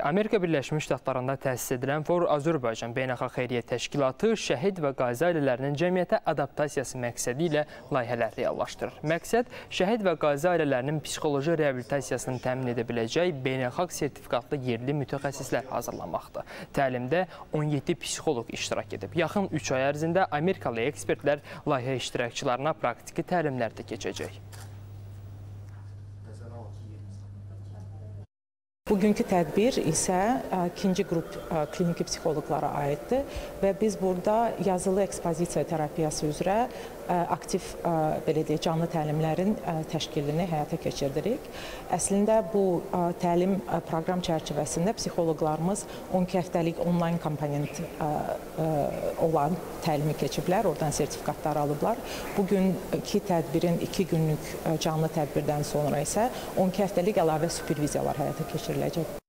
Amerika Birləşmiş Ştatlarında təsis edilən For Azərbaycan Beynəlxalq Xeyriyyət Təşkilatı şəhid və qazi ailələrinin cəmiyyətə adaptasiyası məqsədi ilə layihələr reallaşdırır. Məqsəd, şəhid və qazi ailələrinin psixoloji reabilitasiyasını təmin edə biləcək beynəlxalq sertifikatlı yerli mütəxəssislər hazırlamaqdır. Təlimdə 17 psixoloq iştirak edib. Yaxın 3 ay ərzində Amerikalı ekspertlər layihə iştirakçılarına praktiki təlimlər də keçəcək. Bugünkü tədbir isə ikinci qrup kliniki psixoloqlara aiddir və biz burada yazılı ekspozisiya terapiyası üzrə aktiv canlı təlimlərin təşkilini həyata keçirdirik. Əslində bu təlim proqram çərçivəsində psixoloqlarımız 12 həftəlik onlayn komponent olan təlimi keçiblər, oradan sertifikatlar alıblar. Bugünkü tədbirin 2 günlük canlı tədbirdən sonra isə 12 həftəlik əlavə superviziyalar həyata keçirilir.